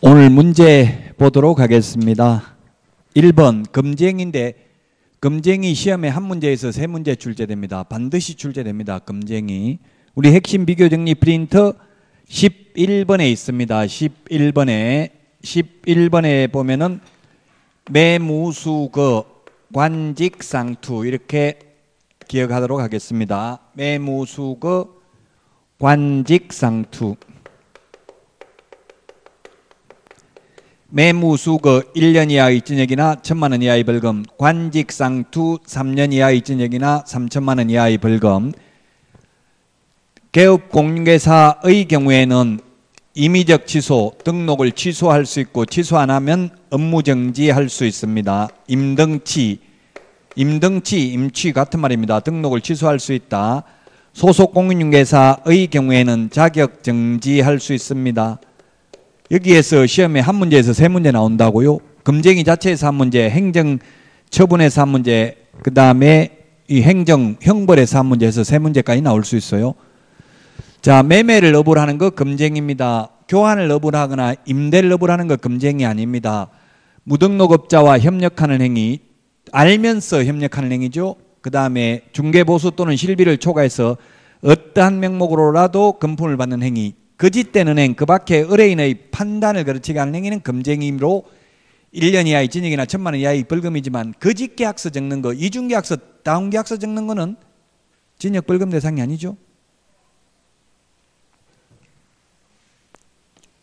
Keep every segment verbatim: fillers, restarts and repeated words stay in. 오늘 문제 보도록 하겠습니다. 일 번 금쟁인데 금쟁이 시험에 한 문제에서 세 문제 출제됩니다. 반드시 출제됩니다. 금쟁이. 우리 핵심 비교 정리 프린트 십일 번에 있습니다. 십일 번에 십일 번에 보면은 매무수거 관직상투 이렇게 기억하도록 하겠습니다. 매무수거 관직상투. 매무수거 일 년 이하 입진액이나 천만 원 이하의 벌금, 관직상투 삼 년 이하 입진액이나 삼천만 원 이하의 벌금. 개업공인중개사의 경우에는 임의적 취소, 등록을 취소할 수 있고 취소 안 하면 업무정지할 수 있습니다. 임등치, 임등치, 임취 같은 말입니다. 등록을 취소할 수 있다. 소속공인중개사의 경우에는 자격정지할 수 있습니다. 여기에서 시험에 한 문제에서 세 문제 나온다고요? 금쟁이 자체에서 한 문제, 행정처분에서 한 문제, 그 다음에 이 행정, 형벌에서 한 문제에서 세 문제까지 나올 수 있어요. 자, 매매를 어불하는 거 금쟁입니다. 교환을 어불하거나 임대를 어불하는 거 금쟁이 아닙니다. 무등록업자와 협력하는 행위, 알면서 협력하는 행위죠. 그 다음에 중개보수 또는 실비를 초과해서 어떠한 명목으로라도 금품을 받는 행위, 거짓된 은행, 그 밖에 의뢰인의 판단을 거치게 하는 행위는 금쟁이로 일 년 이하의 징역이나 천만 원 이하의 벌금이지만 거짓계약서 적는 거, 이중계약서, 다운계약서 적는 거는 징역 벌금 대상이 아니죠.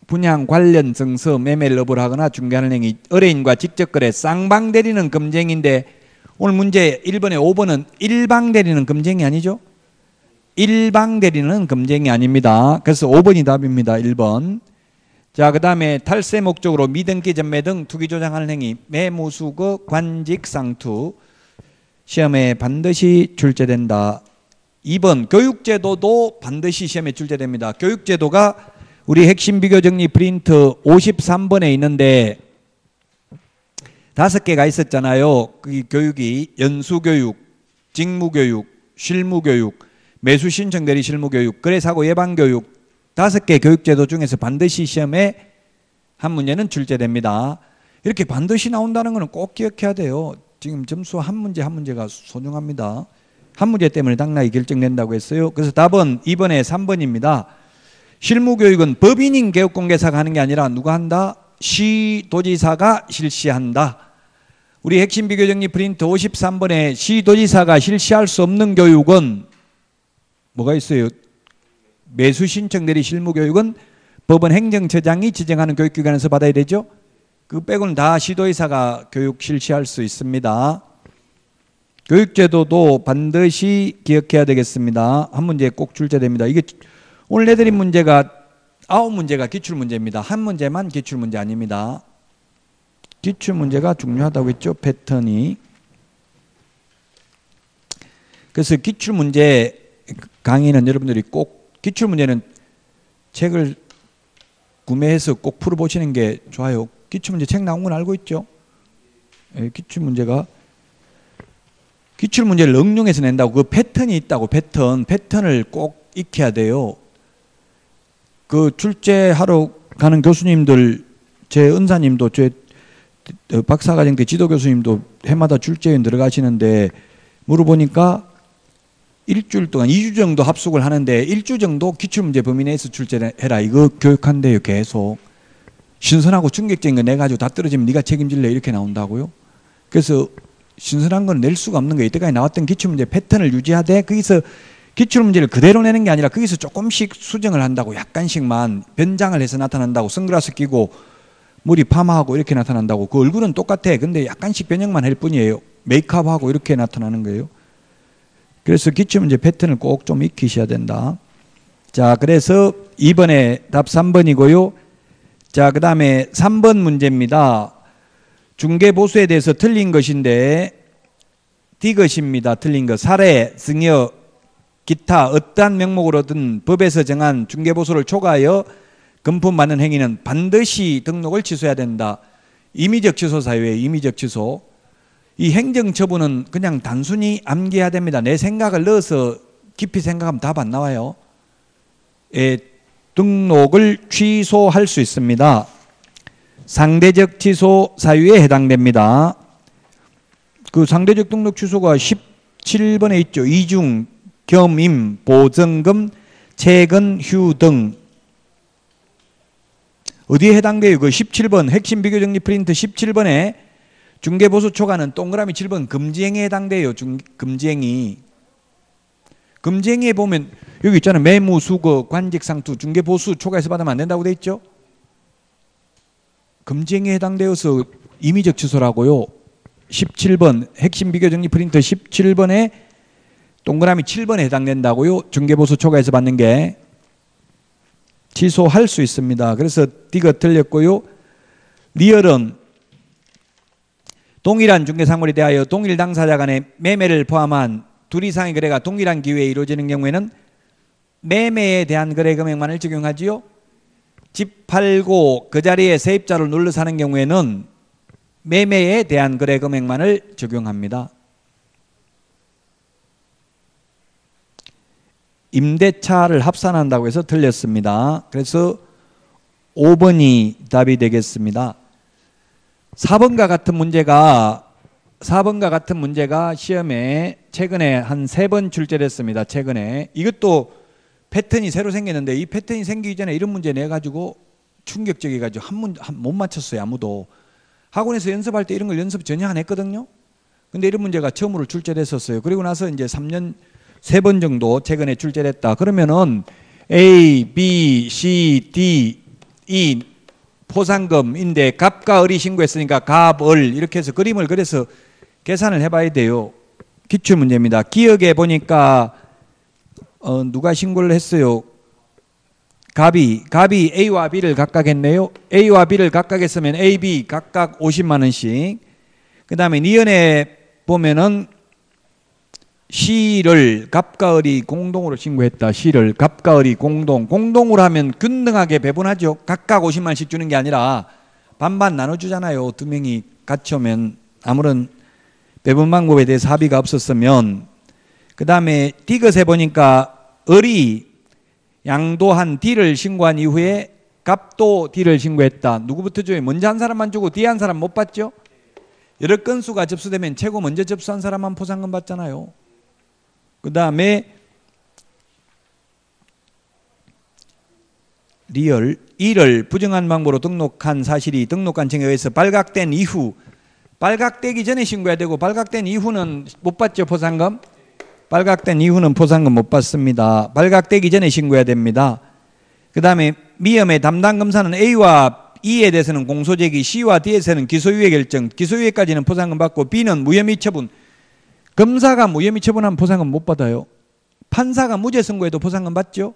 분양 관련 증서, 매매를 어불하거나 중개하는 행위, 의뢰인과 직접 거래, 쌍방대리는 금쟁인데 오늘 문제 일 번에 오 번은 일방대리는 금쟁이 아니죠. 일방대리는 금쟁이 아닙니다. 그래서 오 번이 답입니다. 일 번. 자, 그 다음에 탈세 목적으로 미등기 전매 등 투기 조장하는 행위, 매무수거 관직상투. 시험에 반드시 출제된다. 이 번 교육제도도 반드시 시험에 출제됩니다. 교육제도가 우리 핵심 비교 정리 프린트 오십삼 번에 있는데 다섯 개가 있었잖아요. 그 교육이 연수교육, 직무교육, 실무교육, 매수 신청 대리 실무 교육, 거래 사고 예방 교육, 다섯 개 교육 제도 중에서 반드시 시험에 한 문제는 출제됩니다. 이렇게 반드시 나온다는 것은 꼭 기억해야 돼요. 지금 점수 한 문제 한 문제가 소중합니다. 한 문제 때문에 당락이 결정된다고 했어요. 그래서 답은 이 번에 삼 번입니다. 실무 교육은 법인인 개업공개사가 하는 게 아니라 누가 한다? 시도지사가 실시한다. 우리 핵심 비교 정리 프린트 오십삼 번에 시도지사가 실시할 수 없는 교육은 뭐가 있어요? 매수 신청 대리 실무 교육은 법원 행정처장이 지정하는 교육기관에서 받아야 되죠. 그 빼고는 다 시도지사가 교육 실시할 수 있습니다. 교육제도도 반드시 기억해야 되겠습니다. 한 문제에 꼭 출제됩니다. 이게 오늘 내드린 문제가 아홉 문제가 기출문제입니다. 한 문제만 기출문제 아닙니다. 기출문제가 중요하다고 했죠. 패턴이. 그래서 기출문제 강의는 여러분들이 꼭 기출문제는 책을 구매해서 꼭 풀어보시는 게 좋아요. 기출문제 책 나온 건 알고 있죠? 예, 기출문제가 기출문제를 응용해서 낸다고 그 패턴이 있다고 패턴 패턴을 꼭 익혀야 돼요. 그 출제하러 가는 교수님들 제 은사님도 제 박사과정 때 지도교수님도 해마다 출제위원 들어가시는데 물어보니까 일주일 동안 이 주 정도 합숙을 하는데 일 주 정도 기출문제 범위 내에서 출제해라. 이거 교육한대요. 계속. 신선하고 충격적인 거 내가지고 다 떨어지면 네가 책임질래 이렇게 나온다고요. 그래서 신선한 건 낼 수가 없는 거예요. 이때까지 나왔던 기출문제 패턴을 유지하되 거기서 기출문제를 그대로 내는 게 아니라 거기서 조금씩 수정을 한다고 약간씩만 변장을 해서 나타난다고 선글라스 끼고 머리 파마하고 이렇게 나타난다고 그 얼굴은 똑같아. 근데 약간씩 변형만 할 뿐이에요. 메이크업하고 이렇게 나타나는 거예요. 그래서 기출문제 패턴을 꼭 좀 익히셔야 된다. 자, 그래서 이 번에 답 삼 번이고요. 자, 그 다음에 삼 번 문제입니다. 중개보수에 대해서 틀린 것인데 D것입니다. 틀린 것. 사례, 증여, 기타 어떠한 명목으로든 법에서 정한 중개보수를 초과하여 금품 받는 행위는 반드시 등록을 취소해야 된다. 임의적 취소 사유에 임의적 취소. 이 행정처분은 그냥 단순히 암기해야 됩니다. 내 생각을 넣어서 깊이 생각하면 답 안 나와요. 예, 등록을 취소할 수 있습니다. 상대적 취소 사유에 해당됩니다. 그 상대적 등록 취소가 십칠 번에 있죠. 이중, 겸임, 보증금, 채권, 휴 등. 어디에 해당돼요? 그 십칠 번 핵심 비교 정리 프린트 십칠 번에 중개보수 초과는 동그라미 칠 번 금지행위에 해당돼요. 중, 금지행위. 금지행위에 보면 여기 있잖아요. 매무, 수거, 관직, 상투, 중개보수 초과해서 받으면 안 된다고 돼 있죠. 금지행위에 해당되어서 임의적 취소라고요. 십칠 번 핵심 비교 정리 프린트 십칠 번에 동그라미 칠 번에 해당된다고요. 중개보수 초과해서 받는 게 취소할 수 있습니다. 그래서 D가 틀렸고요. 리얼은 동일한 중개상물에 대하여 동일 당사자 간의 매매를 포함한 둘 이상의 거래가 동일한 기회에 이루어지는 경우에는 매매에 대한 거래 금액만을 적용하지요. 집 팔고 그 자리에 세입자를 눌러 사는 경우에는 매매에 대한 거래 금액만을 적용합니다. 임대차를 합산한다고 해서 틀렸습니다. 그래서 오 번이 답이 되겠습니다. 사 번과 같은 문제가 사 번과 같은 문제가 시험에 최근에 한 세 번 출제됐습니다. 최근에 이것도 패턴이 새로 생겼는데 이 패턴이 생기기 전에 이런 문제 내가지고 충격적이가지고 한 문, 한, 못 맞췄어요. 아무도 학원에서 연습할 때 이런 걸 연습 전혀 안 했거든요. 근데 이런 문제가 처음으로 출제됐었어요. 그리고 나서 이제 삼 년 세 번 정도 최근에 출제됐다. 그러면은 A, B, C, D, E 포상금인데 갑과 을이 신고했으니까 갑, 을 이렇게 해서 그림을 그래서 계산을 해봐야 돼요. 기출문제입니다. 기억에 보니까 어 누가 신고를 했어요? 갑이 갑이 A와 B를 각각 했네요. A와 B를 각각 했으면 A, B 각각 오십만 원씩. 그 다음에 니은에 보면은 시를 갑과 을이 공동으로 신고했다. 시를 갑과 을이 공동. 공동으로 하면 균등하게 배분하죠. 각각 오십만 원씩 주는 게 아니라 반반 나눠주잖아요. 두 명이 같이 오면 아무런 배분 방법에 대해서 합의가 없었으면. 그 다음에 디귿에 보니까 을이 양도한 D를 신고한 이후에 갑도 D를 신고했다. 누구부터 줘요? 먼저 한 사람만 주고 뒤에 한 사람 못 받죠? 여러 건수가 접수되면 최고 먼저 접수한 사람만 포상금 받잖아요. 그 다음에 리얼 이를 부정한 방법으로 등록한 사실이 등록관청에 의해서 발각된 이후 발각되기 전에 신고해야 되고 발각된 이후는 못 받죠. 포상금 발각된 이후는 포상금 못 받습니다. 발각되기 전에 신고해야 됩니다. 그 다음에 미음의 담당 검사는 A와 E에 대해서는 공소제기 C와 D에서는 기소유예 결정 기소유예까지는 포상금 받고 B는 무혐의 처분 검사가 무혐의 처분하면 포상금 못 받아요. 판사가 무죄 선고해도 포상금 받죠.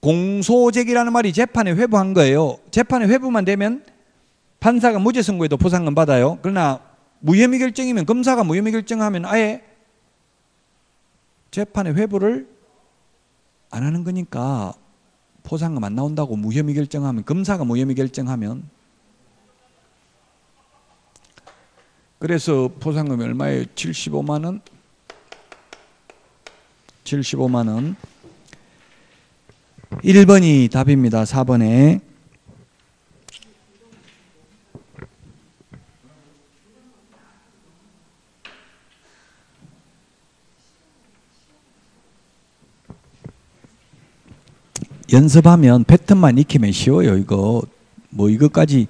공소제기라는 말이 재판에 회부한 거예요. 재판에 회부만 되면 판사가 무죄 선고해도 포상금 받아요. 그러나 무혐의 결정이면 검사가 무혐의 결정하면 아예 재판에 회부를 안 하는 거니까 포상금 안 나온다고 무혐의 결정하면 검사가 무혐의 결정하면 그래서 포상금이 얼마예요? 칠십오만 원? 칠십오만 원. 일 번이 답입니다. 사 번에. 연습하면 패턴만 익히면 쉬워요. 이거 뭐 이것까지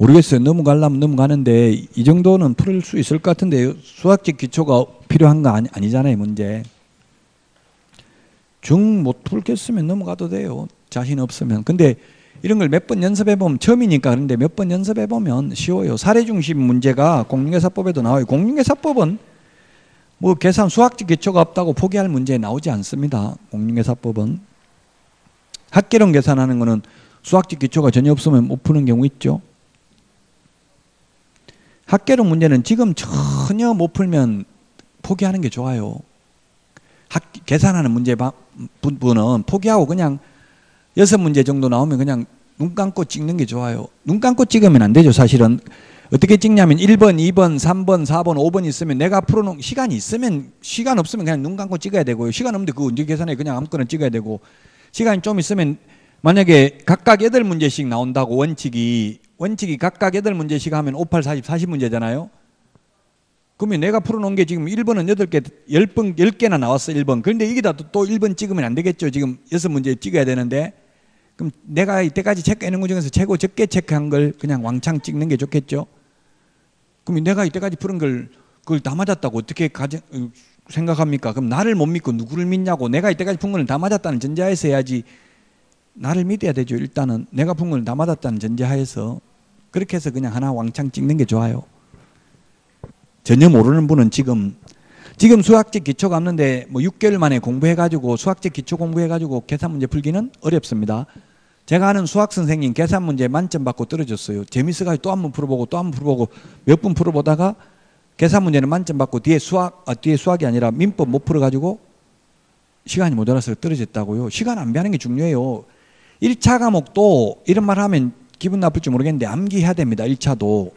모르겠어요. 넘어가려면 넘어가는데 이 정도는 풀 수 있을 것 같은데 수학적 기초가 필요한 거 아니, 아니잖아요. 문제. 중 못 풀겠으면 넘어가도 돼요. 자신 없으면. 근데 이런 걸 몇 번 연습해보면 처음이니까 그런데 몇 번 연습해보면 쉬워요. 사례 중심 문제가 공인중개사법에도 나와요. 공인중개사법은 뭐 계산 수학적 기초가 없다고 포기할 문제에 나오지 않습니다. 공인중개사법은. 학계론 계산하는 거는 수학적 기초가 전혀 없으면 못 푸는 경우 있죠. 학계론 문제는 지금 전혀 못 풀면 포기하는 게 좋아요. 학, 계산하는 문제 부분은 포기하고 그냥 여섯 문제 정도 나오면 그냥 눈 감고 찍는 게 좋아요. 눈 감고 찍으면 안 되죠. 사실은 어떻게 찍냐면 일 번, 이 번, 삼 번, 사 번, 오 번 있으면 내가 풀어놓은 시간이 있으면 시간 없으면 그냥 눈 감고 찍어야 되고요. 시간 없는데 그거 언제 계산해 그냥 아무거나 찍어야 되고 시간이 좀 있으면 만약에 각각 여덟 문제씩 나온다고 원칙이 원칙이 각각 여덟 문제씩 하면 오, 팔, 사십, 사십 문제잖아요. 그러면 내가 풀어놓은 게 지금 일 번은 여덟 개, 십 번, 십 개나 나왔어, 일 번. 그런데 이게 다 또 일 번 찍으면 안 되겠죠. 지금 여섯 문제 찍어야 되는데. 그럼 내가 이때까지 체크해놓은 것 중에서 최고 적게 체크한 걸 그냥 왕창 찍는 게 좋겠죠. 그럼 내가 이때까지 푸른 걸 그걸 다 맞았다고 어떻게 가정, 생각합니까? 그럼 나를 못 믿고 누구를 믿냐고. 내가 이때까지 푼 건 다 맞았다는 전제하에서 해야지. 나를 믿어야 되죠. 일단은 내가 푼 건 다 맞았다는 전제하에서. 그렇게 해서 그냥 하나 왕창 찍는 게 좋아요. 전혀 모르는 분은 지금 지금 수학적 기초가 없는데 뭐 육 개월 만에 공부해가지고 수학적 기초 공부해가지고 계산 문제 풀기는 어렵습니다. 제가 아는 수학 선생님 계산 문제 만점 받고 떨어졌어요. 재밌어가지고 또 한 번 풀어보고 또 한 번 풀어보고 몇 번 풀어보다가 계산 문제는 만점 받고 뒤에 수학, 아, 뒤에 수학이 아니라 민법 못 풀어가지고 시간이 모자라서 떨어졌다고요. 시간 안배하는 게 중요해요. 일 차 과목도 이런 말 하면 기분 나쁠지 모르겠는데 암기해야 됩니다. 일 차도.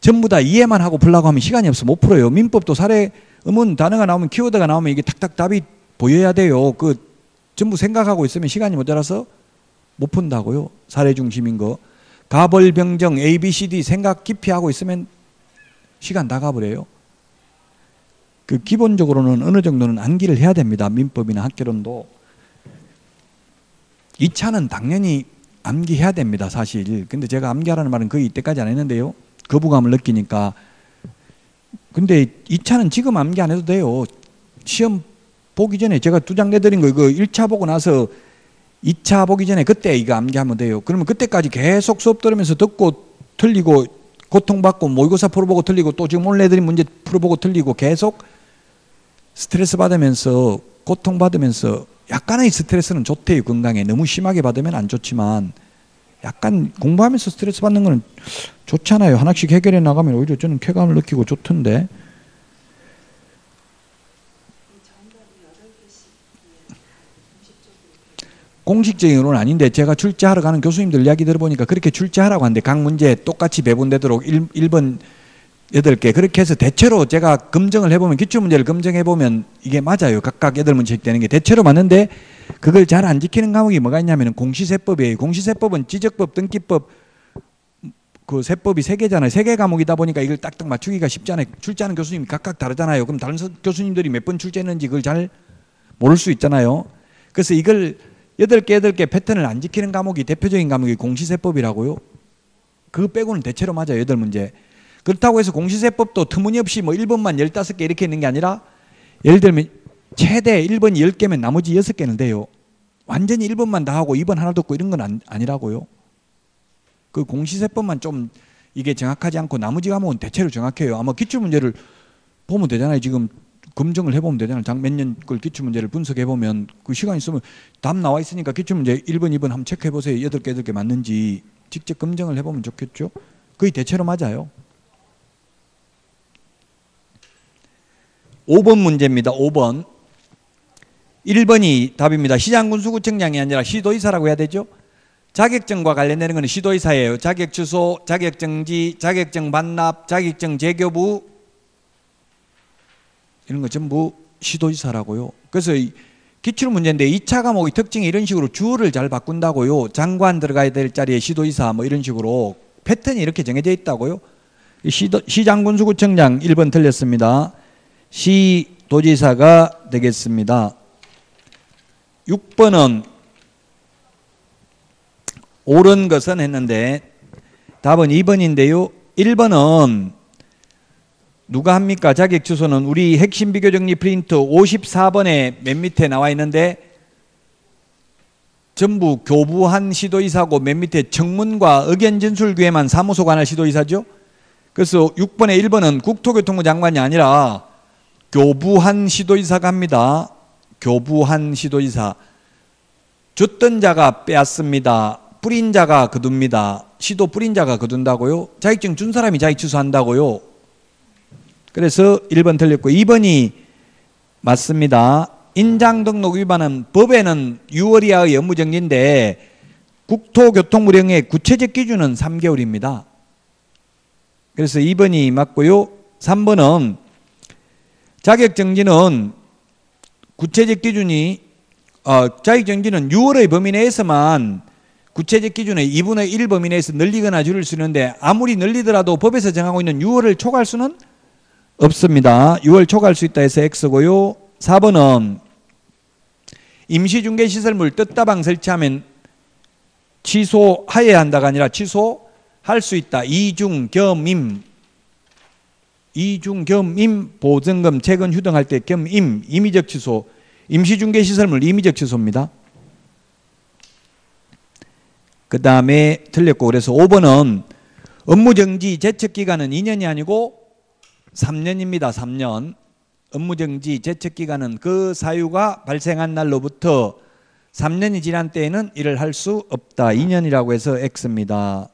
전부 다 이해만 하고 풀라고 하면 시간이 없어 못 풀어요. 민법도 사례, 음은 단어가 나오면 키워드가 나오면 이게 탁탁 답이 보여야 돼요. 그 전부 생각하고 있으면 시간이 모자라서 못 푼다고요. 사례 중심인 거. 가벌병정 에이 비 씨 디 생각 깊이 하고 있으면 시간 다 가버려요. 그 기본적으로는 어느 정도는 암기를 해야 됩니다. 민법이나 학개론도. 이 차는 당연히 암기해야 됩니다. 사실. 근데 제가 암기하라는 말은 거의 이때까지 안 했는데요. 거부감을 느끼니까. 근데 이 차는 지금 암기 안 해도 돼요. 시험 보기 전에 제가 두 장 내드린 거 이거 일 차 보고 나서 이 차 보기 전에 그때 이거 암기하면 돼요. 그러면 그때까지 계속 수업 들으면서 듣고 틀리고 고통받고 모의고사 풀어보고 틀리고 또 지금 오늘 내드린 문제 풀어보고 틀리고 계속 스트레스 받으면서 고통받으면서 약간의 스트레스는 좋대요. 건강에. 너무 심하게 받으면 안 좋지만 약간 공부하면서 스트레스 받는 건 좋잖아요. 하나씩 해결해 나가면 오히려 저는 쾌감을 느끼고 좋던데. 공식적인 건 아닌데 제가 출제하러 가는 교수님들 이야기 들어보니까 그렇게 출제하라고 하는데 각 문제 똑같이 배분되도록 일, 일 번 여덟 개 그렇게 해서 대체로 제가 검증을 해보면 기출문제를 검증해보면 이게 맞아요. 각각 여덟 문제씩 되는 게 대체로 맞는데 그걸 잘 안 지키는 과목이 뭐가 있냐면 공시세법이에요. 공시세법은 지적법, 등기법 그 세법이 세 개잖아요. 세 개 과목이다 보니까 이걸 딱딱 맞추기가 쉽지 않아요. 출제하는 교수님이 각각 다르잖아요. 그럼 다른 교수님들이 몇 번 출제했는지 그걸 잘 모를 수 있잖아요. 그래서 이걸 여덟 개, 여덟 개 패턴을 안 지키는 과목이 대표적인 과목이 공시세법이라고요. 그거 빼고는 대체로 맞아요. 여덟 문제. 그렇다고 해서 공시세법도 터무니없이 뭐 일 번만 열다섯 개 이렇게 있는 게 아니라 예를 들면 최대 일 번이 열 개면 나머지 여섯 개는 돼요. 완전히 일 번만 다 하고 이 번 하나도 없고 이런 건 안, 아니라고요. 그 공시세법만 좀 이게 정확하지 않고 나머지 과목은 대체로 정확해요. 아마 기출문제를 보면 되잖아요. 지금. 검증을 해보면 되잖아요. 몇 년 걸 기출문제를 분석해보면 그 시간 있으면 답 나와 있으니까 기출문제 일 번, 이 번 한번 체크해보세요. 여덟 개, 여덟 개 맞는지 직접 검증을 해보면 좋겠죠. 거의 대체로 맞아요. 오 번 문제입니다. 오 번. 일 번이 답입니다. 시장군수구청장이 아니라 시도의사라고 해야 되죠. 자격증과 관련되는 건 시도의사예요. 자격취소, 자격정지, 자격증 반납, 자격증 재교부 이런 거 전부 시도지사라고요. 그래서 기출문제인데 이 차 과목의 특징이 이런 식으로 주어를 잘 바꾼다고요. 장관 들어가야 될 자리에 시도지사 뭐 이런 식으로 패턴이 이렇게 정해져 있다고요. 시도, 시장군수구청장 일 번 틀렸습니다. 시도지사가 되겠습니다. 육 번은 옳은 것은 했는데 답은 이 번인데요. 일 번은 누가 합니까? 자격 취소는 우리 핵심 비교 정리 프린트 오십사 번에 맨 밑에 나와 있는데 전부 교부한 시도의사고 맨 밑에 청문과 의견 진술 기회만 사무소관할 시도의사죠. 그래서 육 번에 일 번은 국토교통부 장관이 아니라 교부한 시도의사가 합니다. 교부한 시도의사. 줬던 자가 빼앗습니다. 뿌린 자가 거둡니다. 시도 뿌린 자가 거둔다고요. 자격증 준 사람이 자격 취소한다고요. 그래서 일 번 틀렸고 이 번이 맞습니다. 인장등록 위반은 법에는 육 개월 이하의 업무정지인데 국토교통부령의 구체적 기준은 삼 개월입니다. 그래서 이 번이 맞고요. 삼 번은 자격정지는 구체적 기준이 어, 자격정지는 육 개월의 범위 내에서만 구체적 기준의 이분의 일 범위 내에서 늘리거나 줄일 수 있는데 아무리 늘리더라도 법에서 정하고 있는 유월을 초과할 수는 없습니다. 유월 초과할 수 있다 해서 X고요. 사 번은 임시중개시설물 뜻다방 설치하면 취소하여야 한다가 아니라 취소할 수 있다. 이중겸임. 이중겸임 보증금 채권 휴등할 때 겸임. 임의적 취소. 임시중개시설물 임의적 취소입니다. 그 다음에 틀렸고, 그래서 오 번은 업무정지 제척기간은 이 년이 아니고 삼 년입니다. 삼 년. 업무정지 제척기간은 그 사유가 발생한 날로부터 삼 년이 지난 때에는 일을 할 수 없다. 이 년이라고 해서 X입니다.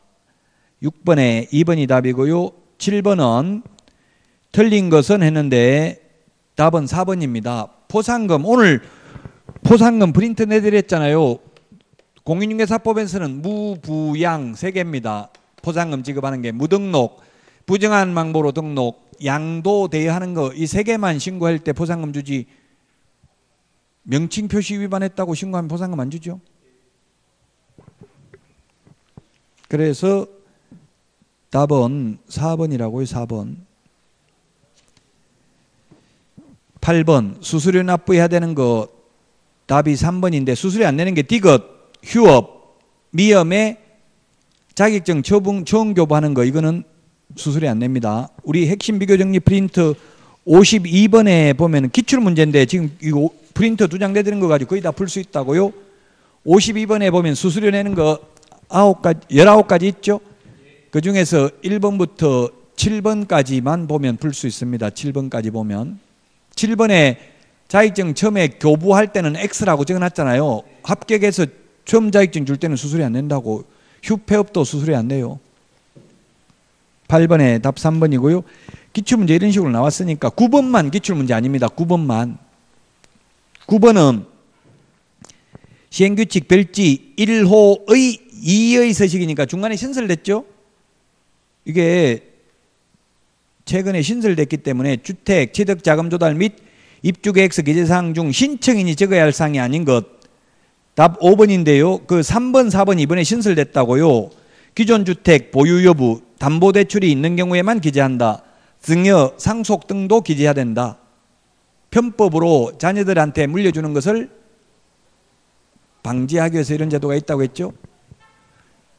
육 번에 이 번이 답이고요. 칠 번은 틀린 것은 했는데 답은 사 번입니다. 포상금. 오늘 포상금 프린트 내드렸잖아요. 공인중개사법에서는 무부양 세 개입니다. 포상금 지급하는 게 무등록, 부정한 망보로 등록, 양도 대여하는 거 이 세 개만 신고할 때 포상금 주지 명칭 표시 위반했다고 신고하면 포상금 안 주죠. 그래서 답은 사 번이라고요. 사 번. 팔 번 수수료 납부해야 되는 거 답이 삼 번인데 수수료 안 내는 게 디귿, 휴업, 미염에 자격증 처분, 처음 교부하는 거 이거는 수수료 안 냅니다. 우리 핵심 비교 정리 프린트 오십이 번에 보면 기출 문제인데 지금 이거 프린트 두 장 내드는 거 가지고 거의 다 풀 수 있다고요. 오십이 번에 보면 수수료 내는 거 아홉 가지, 열아홉 가지 있죠. 그 중에서 일 번부터 칠 번까지만 보면 풀 수 있습니다. 칠 번까지 보면. 칠 번에 자격증 처음에 교부할 때는 X라고 적어놨잖아요. 합격해서 처음 자격증 줄 때는 수수료 안 낸다고. 휴폐업도 수수료 안 내요. 팔 번에 답 삼 번이고요. 기출문제 이런 식으로 나왔으니까 구 번만 기출문제 아닙니다. 구 번만. 구 번은 시행규칙 별지 일 호의 이의 서식이니까 중간에 신설됐죠. 이게 최근에 신설됐기 때문에 주택, 취득자금 조달 및 입주계획서 기재사항 중 신청인이 적어야 할 사항이 아닌 것. 답 오 번인데요. 그 삼 번, 사 번 이번에 신설됐다고요. 기존 주택, 보유 여부, 담보대출이 있는 경우에만 기재한다. 증여, 상속 등도 기재해야 된다. 편법으로 자녀들한테 물려주는 것을 방지하기 위해서 이런 제도가 있다고 했죠.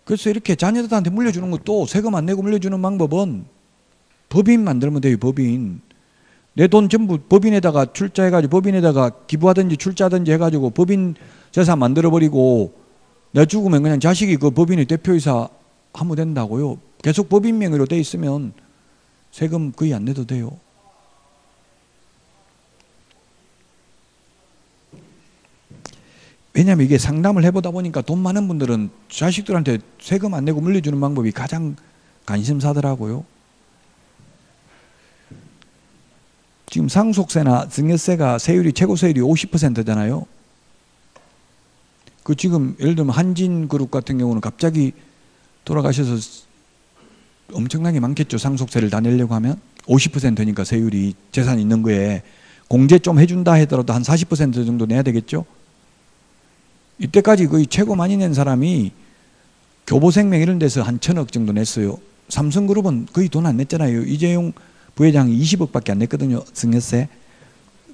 그래서 이렇게 자녀들한테 물려주는 것도 세금 안 내고 물려주는 방법은 법인 만들면 돼요. 법인. 내 돈 전부 법인에다가 출자해가지고 법인에다가 기부하든지 출자하든지 해가지고 법인 재산 만들어버리고 내가 죽으면 그냥 자식이 그 법인의 대표이사 하면 된다고요. 계속 법인 명의로 돼 있으면 세금 거의 안 내도 돼요. 왜냐하면 이게 상담을 해보다 보니까 돈 많은 분들은 자식들한테 세금 안 내고 물려주는 방법이 가장 관심사더라고요. 지금 상속세나 증여세가 세율이 최고 세율이 오십 퍼센트잖아요. 그 지금 예를 들면 한진그룹 같은 경우는 갑자기 돌아가셔서 엄청나게 많겠죠. 상속세를 다 내려고 하면 오십 퍼센트니까 세율이 재산 있는 거에 공제 좀 해준다 하더라도 한 사십 퍼센트 정도 내야 되겠죠. 이때까지 거의 최고 많이 낸 사람이 교보생명 이런 데서 한 천억 정도 냈어요. 삼성그룹은 거의 돈 안 냈잖아요. 이재용 부회장이 이십억밖에 안 냈거든요. 증여세.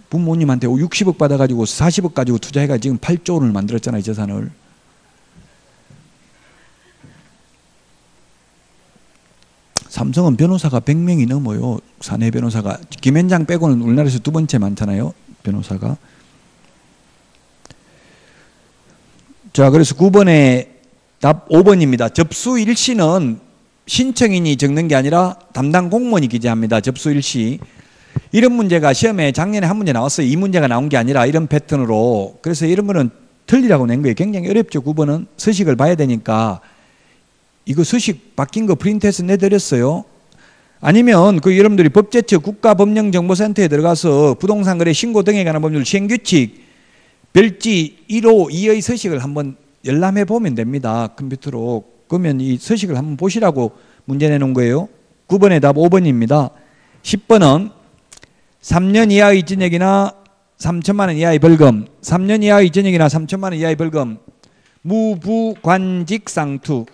부모님한테 육십억 받아가지고 사십억 가지고 투자해가 지금 팔조 원을 만들었잖아요. 재산을. 삼성은 변호사가 백 명이 넘어요. 사내 변호사가. 김현장 빼고는 우리나라에서 두 번째 많잖아요. 변호사가. 자, 그래서 구 번에 답 오 번입니다. 접수 일시는 신청인이 적는 게 아니라 담당 공무원이 기재합니다. 접수 일시. 이런 문제가 시험에 작년에 한 문제 나왔어요. 이 문제가 나온 게 아니라 이런 패턴으로. 그래서 이런 거는 틀리라고 낸 거예요. 굉장히 어렵죠. 구 번은 서식을 봐야 되니까. 이거 서식 바뀐 거 프린트해서 내드렸어요. 아니면 그 여러분들이 법제처 국가법령정보센터에 들어가서 부동산 거래 신고 등에 관한 법률 시행규칙 별지 일 호 이의 서식을 한번 열람해 보면 됩니다. 컴퓨터로. 그러면 이 서식을 한번 보시라고 문제 내놓은 거예요. 구 번의 답 오 번입니다. 십 번은 삼 년 이하의 징역이나 삼천만 원 이하의 벌금. 삼 년 이하의 징역이나 삼천만 원 이하의 벌금. 무부관직상투.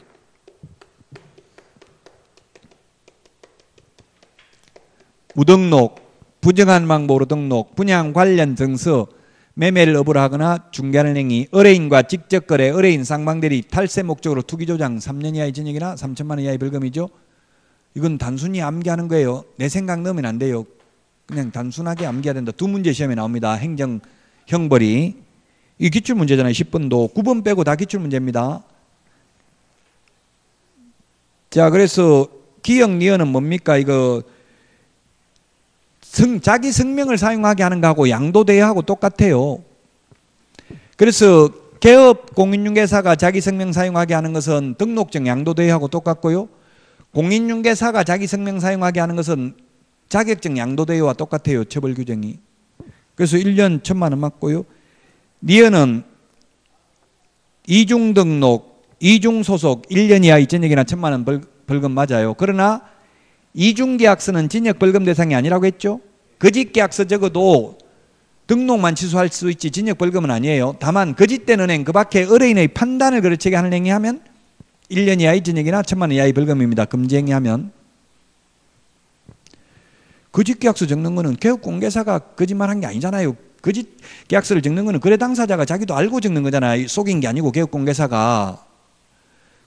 무등록, 부정한 방법으로 등록, 분양 관련 증서, 매매를 업으로 하거나 중개하는 행위, 의뢰인과 직접거래, 의뢰인 상방대리, 탈세 목적으로 투기조장, 삼 년 이하의 징역이나 삼천만 원 이하의 벌금이죠. 이건 단순히 암기하는 거예요. 내 생각 넣으면 안 돼요. 그냥 단순하게 암기해야 된다. 두 문제 시험에 나옵니다. 행정, 형벌이. 이 기출문제잖아요. 십 번도. 구 번 빼고 다 기출문제입니다. 자, 그래서 기역, 니은은 뭡니까? 이거 성, 자기 성명을 사용하게 하는 거하고 양도대여하고 똑같아요. 그래서 개업 공인중개사가 자기 성명 사용하게 하는 것은 등록증 양도대여하고 똑같고요. 공인중개사가 자기 성명 사용하게 하는 것은 자격증 양도대여와 똑같아요. 처벌 규정이. 그래서 일 년 천만 원 맞고요. 니은은 이중등록, 이중소속 일 년 이하의 징역이나 천만 원 벌, 벌금 맞아요. 그러나 이중계약서는 징역벌금 대상이 아니라고 했죠. 거짓계약서 적어도 등록만 취소할 수 있지 징역벌금은 아니에요. 다만 거짓된 은행 그 밖에 의뢰인의 판단을 그르치게 하는 행위하면 일 년 이하의 징역이나 천만 원 이하의 벌금입니다. 금지행위하면. 거짓계약서 적는 거는 개업공개사가 거짓말한 게 아니잖아요. 거짓계약서를 적는 거는 거래 당사자가 자기도 알고 적는 거잖아요. 속인 게 아니고 개업공개사가.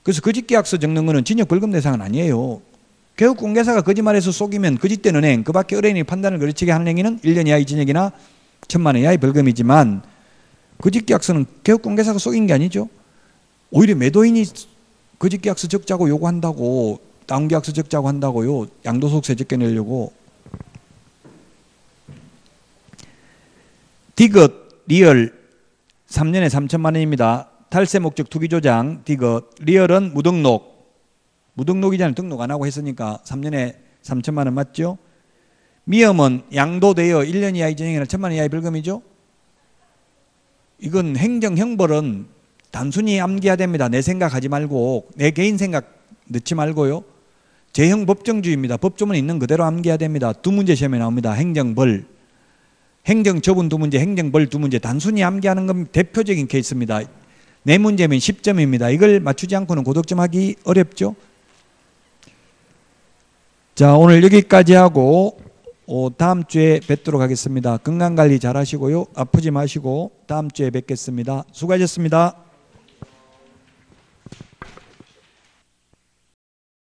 그래서 거짓계약서 적는 거는 징역벌금 대상은 아니에요. 개업공개사가 거짓말해서 속이면 거짓된 은행, 그 밖에 의뢰인이 판단을 거르치게 하는 행위는 일 년 이하의 징역이나 천만 원 이하의 벌금이지만 거짓계약서는 개업공개사가 속인 게 아니죠. 오히려 매도인이 거짓계약서 적자고 요구한다고, 다운계약서 적자고 한다고요. 양도소득세 적게내려고. 디귿, 리얼 삼 년에 삼천만 원입니다. 탈세 목적 투기조장, 디귿, 리얼은 무등록. 무등록이잖아요. 등록 안 하고 했으니까 삼 년에 삼천만 원 맞죠? 미엄은 양도되어 일 년 이하의 징역이나 천만 원 이하의 벌금이죠? 이건 행정형벌은 단순히 암기해야 됩니다. 내 생각하지 말고 내 개인 생각 넣지 말고요. 제형 법정주의입니다. 법조문 있는 그대로 암기해야 됩니다. 두 문제 시험에 나옵니다. 행정벌. 행정처분 두 문제, 행정벌 두 문제. 단순히 암기하는 건 대표적인 케이스입니다. 네 문제면 십 점입니다. 이걸 맞추지 않고는 고득점 하기 어렵죠? 자, 오늘 여기까지 하고 어, 다음 주에 뵙도록 하겠습니다. 건강관리 잘 하시고요. 아프지 마시고 다음 주에 뵙겠습니다. 수고하셨습니다.